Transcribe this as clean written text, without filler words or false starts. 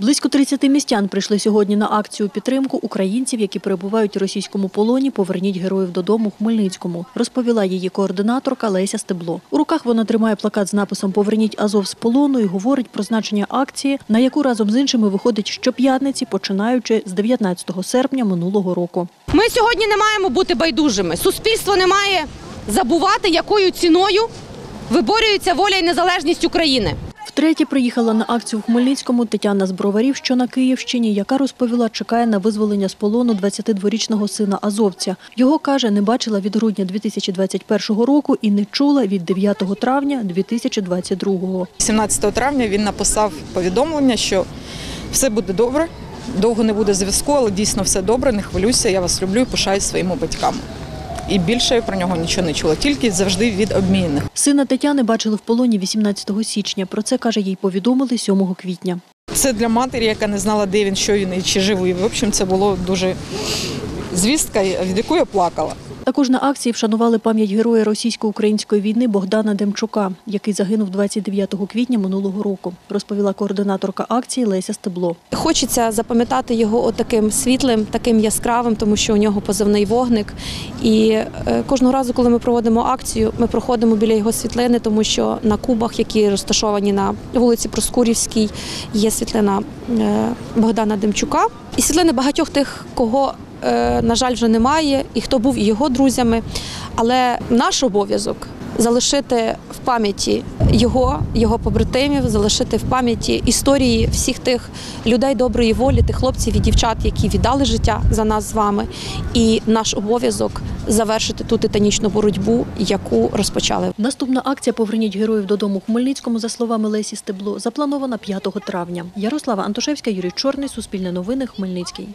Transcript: Близько 30 містян прийшли сьогодні на акцію підтримку українців, які перебувають у російському полоні, «Поверніть героїв додому» у Хмельницькому, розповіла її координаторка Леся Стебло. У руках вона тримає плакат з написом «Поверніть Азов з полону» і говорить про значення акції, на яку разом з іншими виходить щоп'ятниці, починаючи з 19 серпня минулого року. Ми сьогодні не маємо бути байдужими. Суспільство не має забувати, якою ціною виборюється воля і незалежність України. Втретє приїхала на акцію в Хмельницькому Тетяна з Броварів, що на Київщині, яка розповіла, чекає на визволення з полону 22-річного сина азовця. Його, каже, не бачила від грудня 2021 року і не чула від 9 травня 2022. 17 травня він написав повідомлення, що все буде добре, довго не буде зв'язку, але дійсно все добре, не хвилюйся, я вас люблю і пишаюсь своїми батьками. І більше я про нього нічого не чула, тільки завжди від обмінних. Сина Тетяни бачили в полоні 18 січня. Про це, каже, їй повідомили 7 квітня. Це для матері, яка не знала, де він, що він і чи живий. В общем, це було дуже звістка, від якої я плакала. Також на акції вшанували пам'ять героя російсько-української війни Богдана Демчука, який загинув 29 квітня минулого року, розповіла координаторка акції Леся Стебло. Хочеться запам'ятати його таким світлим, таким яскравим, тому що у нього позивний «Вогник». І кожного разу, коли ми проводимо акцію, ми проходимо біля його світлини, тому що на кубах, які розташовані на вулиці Проскурівській, є світлина Богдана Демчука. І світлини багатьох тих, кого, на жаль, вже немає, і хто був його друзями. Але наш обов'язок – залишити в пам'яті його, його побратимів, залишити в пам'яті історії всіх тих людей доброї волі, тих хлопців і дівчат, які віддали життя за нас з вами. І наш обов'язок – завершити ту титанічну боротьбу, яку розпочали. Наступна акція «Поверніть героїв додому» у Хмельницькому, за словами Лесі Стебло, запланована 5 травня. Ярослава Антушевська, Юрій Чорний, Суспільне новини, Хмельницький.